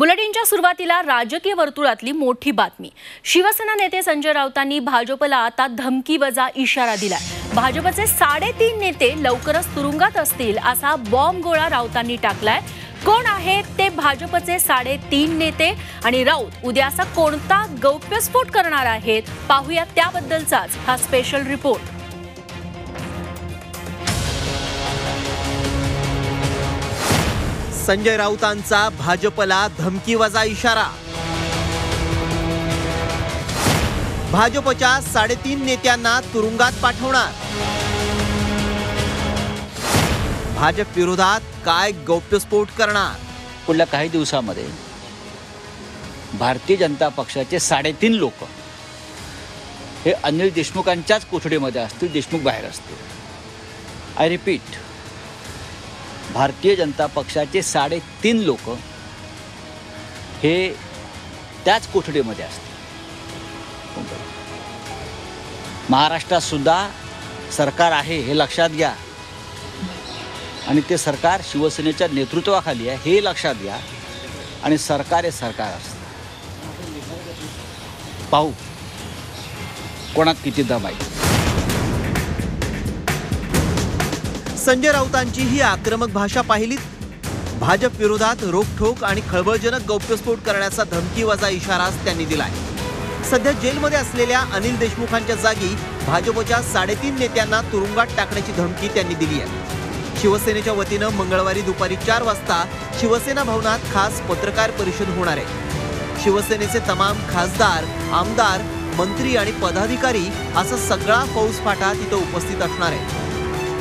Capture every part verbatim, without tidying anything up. बुलेटिनच्या सुरुवातीला राजकीय वर्तुळातली मोठी बातमी। शिवसेना नेते संजय राऊतांनी भाजपला आता धमकीवजा इशारा दिला। भाजपचे साडेतीन नेते लवकरच तुरुंगात असतील असा बॉम्ब गोळा राऊतांनी टाकलाय। कोण आहेत ते भाजपचे साडेतीन नेते आणि राऊत उद्या असा कोणता गौप्यस्फोट करणार आहेत, पाहूया त्याबद्दलचाच हा स्पेशल रिपोर्ट। संजय राऊतांचा भाजपला धमकीवजा इशारा। भाजपच्या साडेतीन नेत्यांना तुरुंगात पाठवणार। भाजप विरोधात काय गौप्यस्फोट करणार? पुढल्या काही दिवसांमध्ये भारतीय जनता पक्षाचे साडेतीन लोक हे अनिल देशमुखांच्याच कोठडीमध्ये असतील, देशमुख बाहेर असतील। आय रिपीट, भारतीय जनता पक्षाचे साडेतीन लोक हे त्याच कोठडीमध्ये असतील। महाराष्ट्रात सुद्धा सरकार आहे हे लक्षात घ्या, आणि ते सरकार शिवसेनेच्या नेतृत्वाखाली आहे हे लक्षात घ्या, आणि सरकार हे सरकार असतं। पाहू कोणात किती दम आहे। संजय राऊतांची ही आक्रमक भाषा पाहिलीत। भाजप विरोधात रोखठोक आणि खळबळजनक गौप्यस्फोट करण्याचा धमकीवजा इशाराच त्यांनी दिलाय। सध्या जेलमध्ये असलेल्या अनिल देशमुखांच्या जागी भाजपच्या साडेतीन नेत्यांना तुरुंगात टाकण्याची धमकी त्यांनी दिली आहे। शिवसेनेच्या वतीनं मंगळवारी दुपारी चार वाजता शिवसेना भवनात खास पत्रकार परिषद होणार आहे। शिवसेनेचे तमाम खासदार, आमदार, मंत्री आणि पदाधिकारी असा सगळा फौजफाटा तिथं उपस्थित असणार आहे।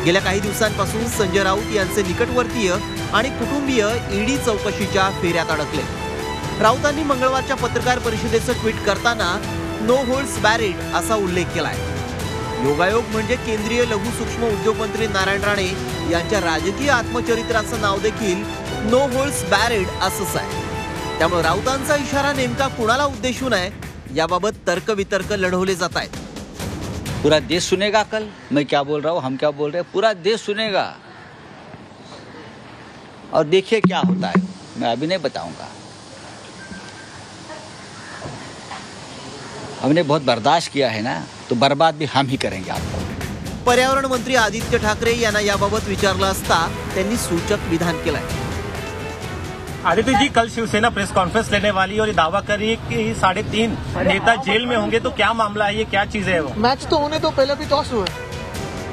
गेल्या काही दिवसांपासून संजय राऊत यांचे निकटवर्तीय आणि कुटुंबीय ईडी चौकशीच्या फेऱ्यात अडकले। राऊतांनी मंगळवारच्या पत्रकार परिषदेचं ट्विट करताना नो होल्ड्स बॅरिड असा उल्लेख केलाय। योगायोग म्हणजे केंद्रीय लघु सूक्ष्म उद्योग मंत्री नारायण राणे यांच्या राजकीय आत्मचरित्राचं नाव देखील नो होल्ड्स बॅरिड असंच आहे। त्यामुळे राऊतांचा इशारा नेमका कुणाला उद्देशून आहे याबाबत तर्कवितर्क लढवले जात आहेत। पूरा देश सुनेगा कल मैं क्या बोल रहा हूँ, हम क्या बोल रहे हैं, पूरा देश सुनेगा और देखिए क्या होता है। मैं अभी नहीं बताऊंगा, हमने बहुत बर्दाश्त किया है ना, तो बर्बाद भी हम ही करेंगे आपको। पर्यावरण मंत्री आदित्य ठाकरे यांना याबाबत विचारलं असता त्यांनी सूचक विधान केलं। आदित्य जी, कल शिवसेना प्रेस कॉन्फ्रेंस लेने वाली है और ये दावा कर रही है कि साढ़े तीन नेता जेल में होंगे, तो क्या मामला है, ये क्या चीज है? वो मैच तो होने तो पहले भी टॉस हुआ।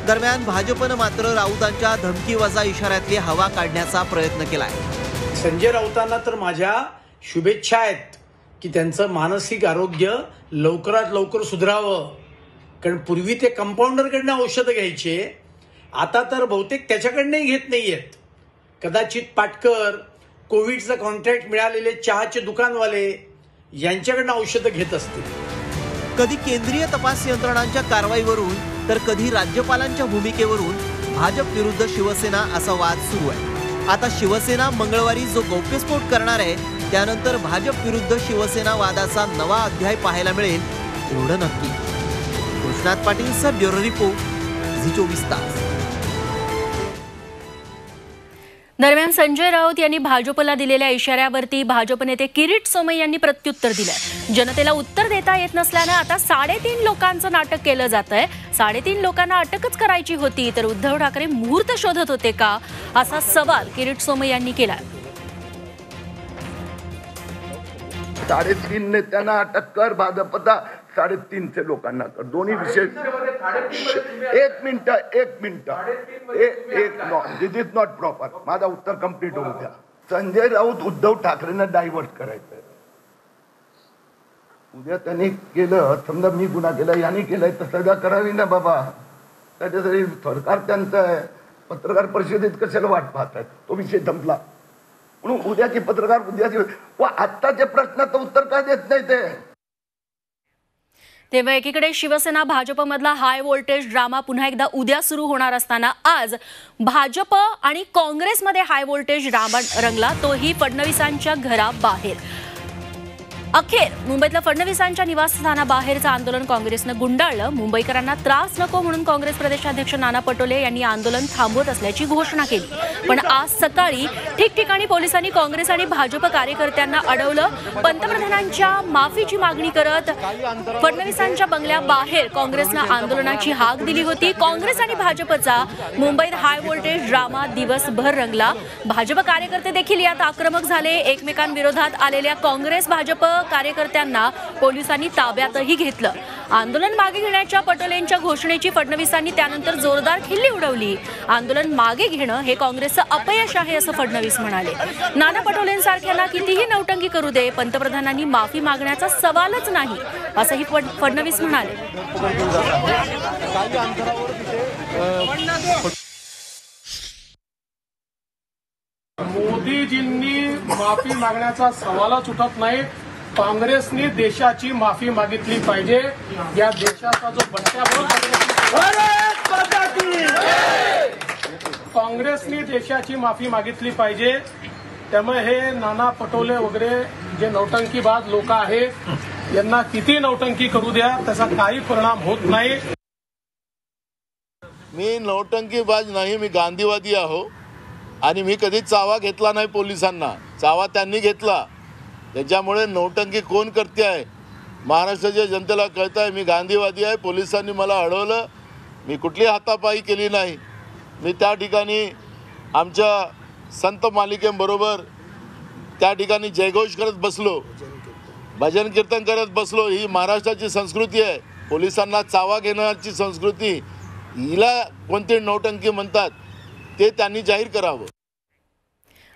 दरम्यान भाजपनं मात्र राऊतांच्या धमकीवजा इशाऱ्यातली हवा काढण्याचा प्रयत्न केलाय। संजय राऊतांना तर माझ्या शुभेच्छा आहेत की त्यांचं मानसिक आरोग्य लवकरात लवकर सुधारावं, कारण पूर्वी ते कंपाऊंडरकडनं औषधं घ्यायचे, आता तर बहुतेक त्याच्याकडनंही घेत नाहीयेत। कदाचित पाटकर, कोविडचं कॉन्ट्रॅक्ट मिळालेले चहाचे दुकानवाले यांच्याकडनं औषधं घेत असतील। कधी केंद्रीय तपास यंत्रणांच्या कारवाईवरून तर कधी राज्यपालांच्या भूमिकेवरून भाजप विरुद्ध शिवसेना असा वाद सुरू आहे। आता शिवसेना मंगळवारी जो गौप्यस्फोट करणार आहे त्यानंतर भाजप विरुद्ध शिवसेना वादाचा नवा अध्याय पाहायला मिळेल एवढं नक्की। Krishnat Patil sir, bureau report, Zee चोवीस तास। दरम्यान संजय राऊत यांनी भाजपला दिलेल्या इशाऱ्यावरती भाजप नेते किरीट सोमय्या यांनी प्रत्युत्तर दिलंय। जनतेला उत्तर देता येत नसल्यानं आता साडेतीन लोकांचं नाटक केलं जातंय। साडेतीन लोकांना अटकच करायची होती, तर उद्धव ठाकरे मुहूर्त शोधत होते का, असा सवाल किरीट सोमय्या यांनी केला। साडेतीन नेत्यांना अटक कर, भाजपचा साडेतीनशे लोकांना कर, दोन्ही विषय। एक मिनिट एक मिनिट एक दिस इज नॉट प्रॉपर, माझा उत्तर कंप्लीट होऊ द्या। संजय राऊत उद्धव ठाकरेंना डायव्हर्ट करायचं, उद्या त्यांनी केलं, समजा मी गुन्हा केला, यांनी केलंय तर सजा करावी ना बाबा, त्याच्यासाठी सरकार त्यांचं आहे। पत्रकार परिषदेत कशाला वाट पाहत आहेत, तो विषय संपला। म्हणून उद्याचे पत्रकार उद्याचे व आत्ताच्या प्रश्नाचं उत्तर का देत नाही ते? तेव्हा एकीकडे शिवसेना भाजपमधला हाय व्होल्टेज ड्रामा पुन्हा एकदा उद्या सुरू होणार असताना आज भाजप आणि काँग्रेसमध्ये हाय व्होल्टेज ड्रामा रंगला, तोही फडणवीसांच्या घराबाहेर। अखेर मुंबईतलं फडणवीसांच्या निवासस्थानाबाहेरचं आंदोलन काँग्रेसनं गुंडाळलं। मुंबईकरांना त्रास नको म्हणून काँग्रेस प्रदेशाध्यक्ष नाना पटोले यांनी आंदोलन थांबवत असल्याची घोषणा केली। पण आज सकाळी ठिकठिकाणी पोलिसांनी काँग्रेस आणि भाजप कार्यकर्त्यांना अडवलं। पंतप्रधानांच्या माफीची मागणी करत फडणवीसांच्या बंगल्याबाहेर काँग्रेसनं आंदोलनाची हाक दिली होती। काँग्रेस आणि भाजपचा मुंबईत हाय व्होल्टेज ड्रामा दिवसभर रंगला। भाजप कार्यकर्ते देखील यात आक्रमक झाले। एकमेकांविरोधात आलेल्या काँग्रेस भाजप कार्यकर्त्यांना पोलिसांनी ताब्यातही घेतलं। आंदोलन मागे घेण्याच्या पटोलेंच्या घोषणेची फडणवीसांनी त्यानंतर जोरदार खिल्ली उडवली। आंदोलन मागे घेणं हे काँग्रेसचं अपयश आहे असं फडणवीस म्हणाले। नाना पटोलेंसारख्यांना कितीही नौटंकी करू दे, पंतप्रधानांनी माफी मागण्याचा सवालच नाही असंही फडणवीस म्हणाले। मोदीजींनी माफी मागण्याचा सवालच उठत नाही। काँग्रेसने देशाची माफी मागितली पाहिजे। या देशाचा जो बच्चा काँग्रेसने देशाची माफी मागितली पाहिजे। त्यामुळे हे नाना पटोले वगैरे जे नौटंकीबाज लोक आहेत यांना किती नौटंकी करू द्या, त्याचा काही परिणाम होत नाही। मी नौटंकीबाज नाही, मी गांधीवादी आहो आणि मी कधी चावा घेतला नाही पोलिसांना, चावा त्यांनी घेतला। त्याच्यामुळे नौटंकी कोण करते आहे महाराष्ट्राच्या जनतेला कळतं आहे। मी गांधीवादी आहे, पोलिसांनी मला अडवलं, मी कुठली हातापाई केली नाही। मी त्या ठिकाणी आमच्या संत मालिकेबरोबर त्या ठिकाणी जयघोष करत बसलो, भजन कीर्तन करत बसलो। ही महाराष्ट्राची संस्कृती आहे, पोलिसांना चावा घेण्याची संस्कृती। हिला कोणती नौटंकी म्हणतात ते त्यांनी जाहीर करावं।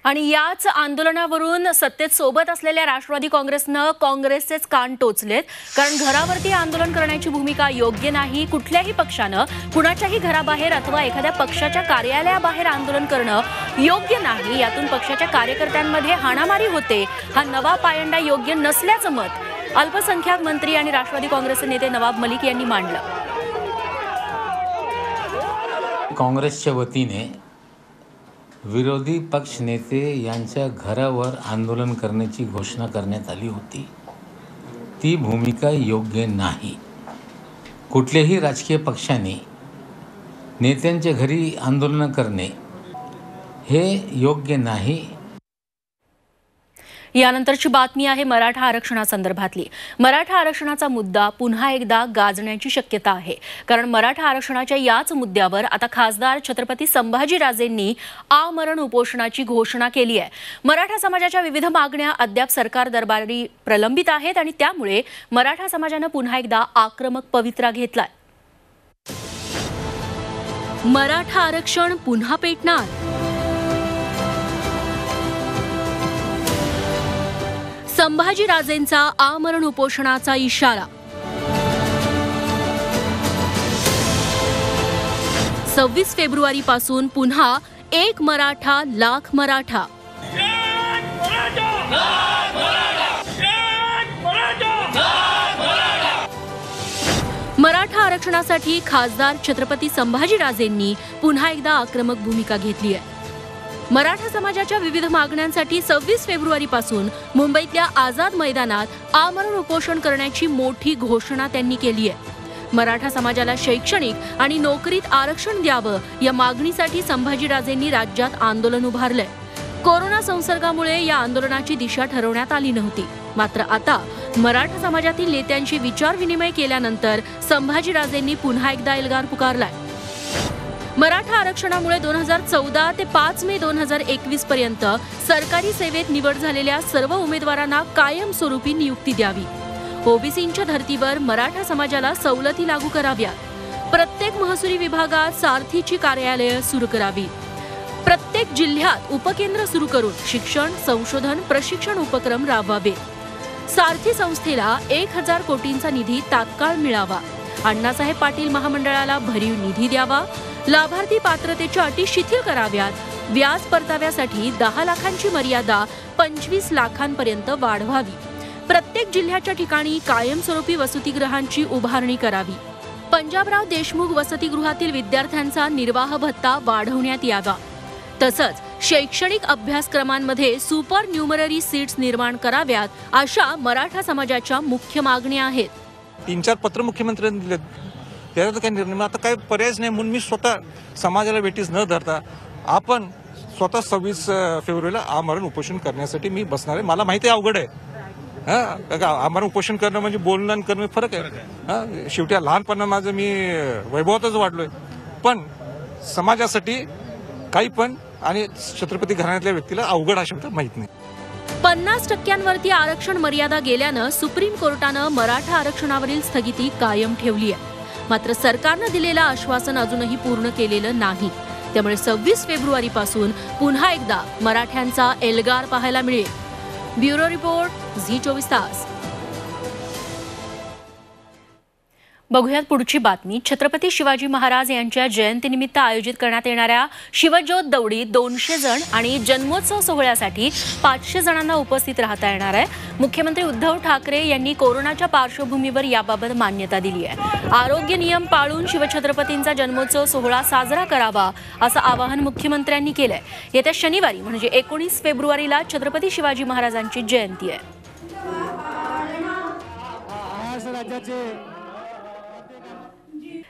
आणि याच आंदोलनावरून सत्तेत सोबत असलेल्या राष्ट्रवादी काँग्रेसनं काँग्रेसचेच कान टोचलेत। कारण घरावरती आंदोलन करण्याची भूमिका योग्य नाही। कुठल्याही पक्षानं कुणाच्याही घराबाहेर अथवा एखाद्या पक्षाच्या कार्यालयाबाहेर आंदोलन करणं योग्य नाही। यातून पक्षाच्या कार्यकर्त्यांमध्ये हाणामारी होते, हा नवा पायंडा योग्य नसल्याचं मत अल्पसंख्याक मंत्री आणि राष्ट्रवादी काँग्रेसचे नेते नवाब मलिक यांनी मांडलं। काँग्रेसच्या वतीने विरोधी पक्ष नेते यांच्या घरावर आंदोलन करण्याची घोषणा करण्यात आली होती, ती भूमिका योग्य नाही। कुठल्याही राजकीय पक्षाने नेत्यांच्या घरी आंदोलन करणे हे योग्य नाही। यानंतरची बातमी आहे मराठा आरक्षणासंदर्भातली। मराठा आरक्षणाचा मुद्दा पुन्हा एकदा गाजण्याची शक्यता आहे। कारण मराठा आरक्षणाच्या याच मुद्द्यावर आता खासदार छत्रपती संभाजीराजेंनी आमरण उपोषणाची घोषणा केली आहे। मराठा समाजाच्या विविध मागण्या अद्याप सरकार दरबारी प्रलंबित आहेत आणि त्यामुळे मराठा समाजाने पुन्हा एकदा आक्रमक पवित्रा घेतलाय। मराठा आरक्षण पुन्हा पेटणार, संभाजीराजेंचा आमरण उपोषणाचा इशारा। सव्वीस फेब्रुवारी पासून पुन्हा एक मराठा लाख मराठा। मराठा आरक्षणासाठी खासदार छत्रपती संभाजीराजेंनी पुन्हा एकदा आक्रमक भूमिका घेतली आहे। मराठा समाजाच्या विविध मागण्यांसाठी सव्वीस फेब्रुवारीपासून मुंबईतल्या आझाद मैदानात आमरण उपोषण करण्याची मोठी घोषणा त्यांनी केली आहे। मराठा समाजाला शैक्षणिक आणि नोकरीत आरक्षण द्यावं या मागणीसाठी संभाजीराजेंनी राज्यात आंदोलन उभारलंय। कोरोना संसर्गामुळे या आंदोलनाची दिशा ठरवण्यात आली नव्हती, मात्र आता मराठा समाजातील नेत्यांशी विचारविनिमय केल्यानंतर संभाजीराजेंनी पुन्हा एकदा एल्गार पुकारलाय। मराठा आरक्षणामुळे दोन हजार चौदा ते पाच मे दोन हजार एकवीस पर्यंत सरकारी सेवेत निवड झालेल्या सर्व उमेदवारांना कायमस्वरूपी नियुक्ती द्यावी। ओबीसींच्या धर्तीवर मराठा समाजाला सवलती लागू कराव्या। प्रत्येक महसुली विभागात सारथीची कार्यालये सुरू करावी। प्रत्येक जिल्ह्यात उपकेंद्र सुरू करून शिक्षण, संशोधन, प्रशिक्षण उपक्रम राबवावे। सारथी संस्थेला एक हजार कोटींचा निधी तात्काळ मिळावा। अण्णासाहेब पाटील महामंडळाला भरीव निधी द्यावा। लाभार्थी पात्रतेच्या अटी शिथिल कराव्यात। व्याज परताव्यासाठी दहा लाखांची मर्यादा पंचवीस लाखांपर्यंत वाढवावी। प्रत्येक जिल्ह्याच्या ठिकाणी कायमस्वरूपी वसतिगृहांची उभारणी करावी। पंजाबराव देशमुख वसतिगृहातील विद्यार्थ्यांचा निर्वाह भत्ता वाढवण्यात यावा। तसंच शैक्षणिक अभ्यासक्रमांमध्ये सुपर न्यूमररी सीट्स निर्माण कराव्यात अशा मराठा समाजाच्या मुख्य मागण्या आहेत। तीन चार पत्र मुख्यमंत्र्यांनी दिले, त्याचा काही निर्णय आता काही पर्याय नाही म्हणून मी स्वतः समाजाला भेटीस न धरता आपण स्वतः सव्वीस फेब्रुवारीला आमरण उपोषण करण्यासाठी मी बसणार आहे। मला माहिती आहे अवघड आहे, आमरण उपोषण करणं म्हणजे बोलणं आणि करणं फरक आहे। शेवटी लहानपणा माझं मी वैभवातच वाढलोय, पण समाजासाठी काही पण आणि छत्रपती घराण्यातल्या व्यक्तीला अवघड हा शब्द माहित नाही। पन्नास टक्क्यांवरती आरक्षण मर्यादा गेल्यानं सुप्रीम कोर्टानं मराठा आरक्षणावरील स्थगिती कायम ठेवली आहे, मात्र सरकारनं दिलेलं आश्वासन अजूनही पूर्ण केलेलं नाही। त्यामुळे सव्वीस फेब्रुवारीपासून पुन्हा एकदा मराठ्यांचा एल्गार पाहायला मिळेल। ब्यूरो रिपोर्ट झी चोवीस तास। बघूयात पुढची बातमी। छत्रपती शिवाजी महाराज यांच्या जयंतीनिमित्त आयोजित करण्यात येणाऱ्या शिवज्योत दौडीत दोनशे जण आणि जन्मोत्सव सोहळ्यासाठी पाचशे जणांना उपस्थित राहता येणार आहे। मुख्यमंत्री उद्धव ठाकरे यांनी कोरोनाच्या पार्श्वभूमीवर याबाबत मान्यता दिली आहे। आरोग्य नियम पाळून शिवछत्रपतींचा जन्मोत्सव सोहळा साजरा करावा असं आवाहन मुख्यमंत्र्यांनी केलं आहे। येत्या शनिवारी म्हणजे एकोणीस फेब्रुवारीला छत्रपती शिवाजी महाराजांची जयंती आहे।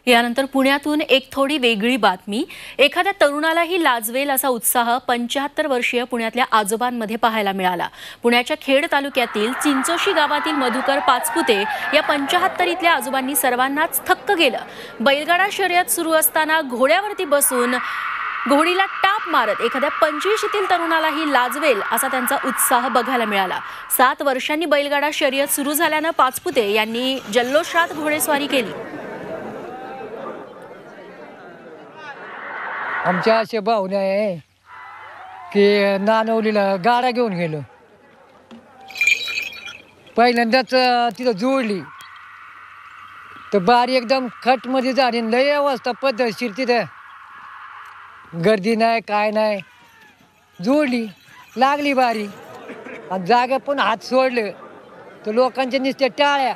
यानंतर पुण्यातून एक थोडी वेगळी बातमी। एखाद्या तरुणालाही लाजवेल असा उत्साह पंचाहत्तर वर्षीय पुण्यातल्या आजोबांमध्ये पाहायला मिळाला। पुण्याच्या खेड तालुक्यातील चिंचोशी गावातील मधुकर पचपुते या पंचाहत्तरीतल्या आजोबांनी सर्वांनाच थक्क केलं। बैलगाडा शर्यत सुरू असताना घोड्यावरती बसून घोडीला टाप मारत एखाद्या पंचवीशीतील तरुणालाही लाजवेल असा त्यांचा उत्साह बघायला मिळाला। सात वर्षांनी बैलगाडा शर्यत सुरू झाल्यानं पचपुते यांनी जल्लोषात घोडेस्वारी केली। आमच्या असे भावना आहे की नानवलीला गाडा घेऊन गेलो, पहिल्यांदाच तिथं जोडली तर बारी एकदम खटमध्ये झाली, लय अवस्था पद्धतशीर, तिथं गर्दी नाही काय नाही, जोडली लागली बारी आणि जागा पण हात सोडलं तर लोकांच्या नुसत्या टाळ्या।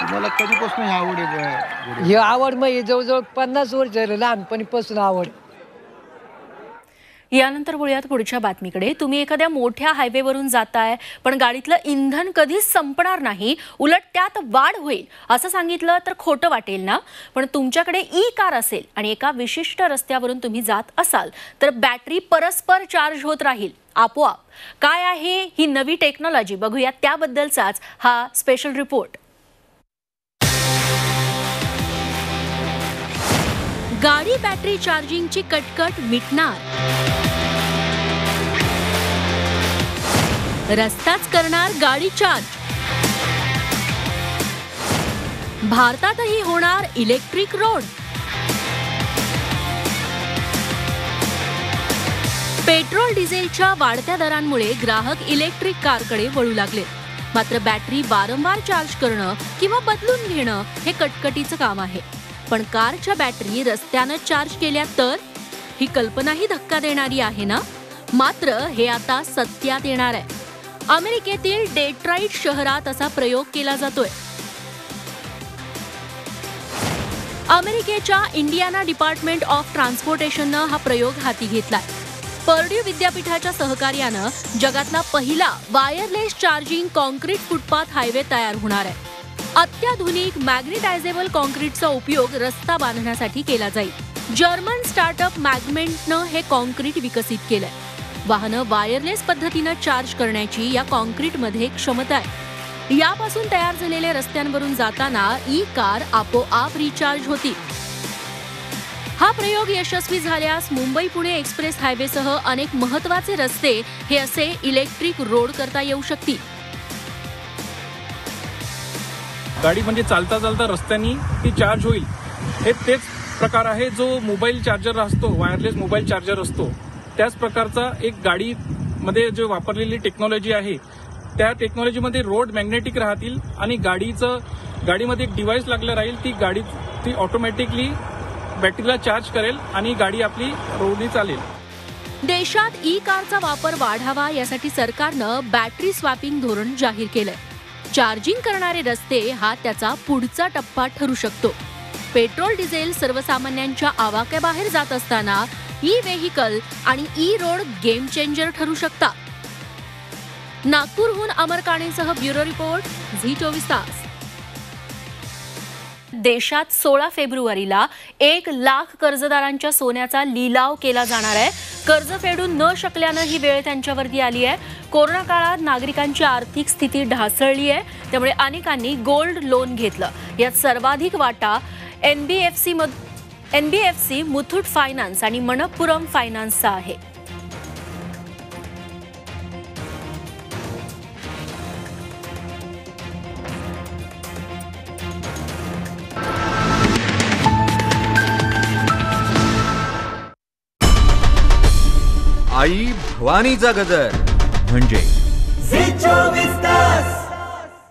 तुम्हाला कधीपासून ही आवड आहे? ही आवड मग जवळजवळ पन्नास वर्ष झालं, लहानपणीपासून आवड। यानंतर बोलूयात पुढच्या बातमीकडे। तुम्ही एखाद्या मोठ्या हायवेवरून जाताय पण गाडीतलं इंधन कधीच संपणार नाही, उलट त्यात वाढ होईल असं सांगितलं तर खोटं वाटेल ना? पण तुमच्याकडे ई कार असेल आणि एका विशिष्ट रस्त्यावरून तुम्ही जात असाल तर बॅटरी परस्पर चार्ज होत राहील आपोआप। काय आहे ही नवी टेक्नॉलॉजी, बघूया त्याबद्दलचाच हा स्पेशल रिपोर्ट। गाडी बॅटरी चार्जिंगची कटकट मिटणार, रस्ताच करणार गाडी चार्ज, भारतातही होणार इलेक्ट्रिक रोड। पेट्रोल डिझेलच्या वाढत्या दरांमुळे ग्राहक इलेक्ट्रिक कारकडे वळू लागले, मात्र बॅटरी वारंवार चार्ज करणं किंवा बदलून घेणं हे कटकटीचं काम आहे। पण कारच्या बॅटरी रस्त्यानं चार्ज केल्या तर? ही कल्पनाही धक्का देणारी आहे ना? मात्र हे आता सत्यात येणार आहे। अमेरिकेतील डेट्रॉइट शहरात असा प्रयोग केला जातोय। अमेरिकेच्या इंडियाना डिपार्टमेंट ऑफ ट्रान्सपोर्टेशननं हा प्रयोग हाती घेतलाय। पर्ड्यू विद्यापीठाच्या सहकार्यानं जगातला पहिला wireless charging concrete footpath highway तयार होणार आहे। अत्याधुनिक मॅग्नेटायझेबल कॉन्क्रीटचा उपयोग रस्ता बांधण्यासाठी केला जाईल। जर्मन स्टार्टअप मॅगमेंटनं हे कॉन्क्रीट विकसित केलंय। वाहनं वायरलेस पद्धतीनं चार्ज करण्याची या कॉन्क्रीटमध्ये क्षमता आहे। यापासून तयार झालेल्या रस्त्यांवरून जाताना ई कार आपोआप रिचार्ज होती। हा प्रयोग यशस्वी झाल्यास मुंबई पुणे एक्सप्रेस हायवेसह अनेक महत्त्वाचे रस्ते हे असे इलेक्ट्रिक रोड करता येऊ शकतील। गाडी म्हणजे चालता चालता रस्त्यानी ती चार्ज होईल, हे तेच प्रकार आहे जो मोबाईल चार्जर असतो, वायरलेस मोबाईल चार्जर असतो, त्याच प्रकारचा एक गाडीमध्ये जे वापरलेली टेक्नॉलॉजी आहे त्या टेक्नॉलॉजीमध्ये रोड मॅग्नेटिक राहतील आणि गाडीचं गाडीमध्ये एक डिव्हाइस लागलं राहील, ती गाडी ती ऑटोमॅटिकली बॅटरीला चार्ज करेल आणि गाडी आपली रोडनी चालेल। देशात ई कारचा वापर वाढावा यासाठी सरकारनं बॅटरी स्वॅपिंग धोरण जाहीर केलं। चार्जिंग करणारे रस्ते हा त्याचा पुढचा टप्पा ठरू शकतो। पेट्रोल डिझेल सर्वसामान्यांच्या आवाक्याबाहेर जात असताना ई व्हेकल आणि ई रोड गेम चेंजर ठरू शकतात। नागपूरहून अमर काणेसह ब्युरो रिपोर्ट झी चोवीस तास। देशात सोळा फेब्रुवारीला एक लाख कर्जदारांच्या सोन्याचा लिलाव केला जाणार आहे। कर्ज फेडू न शकल्याने ही वेळ त्यांच्यावरती आली आहे। कोरोना काळात नागरिकांची आर्थिक स्थिती ढासळली आहे, त्यामुळे अनेकांनी गोल्ड लोन घेतलं। यात सर्वाधिक वाटा एनबीएफसी एनबीएफसी मुथुट फायनान्स आणि मनप्पुरम फायनान्सचा आहे। आई भवानीचा गजर म्हणजे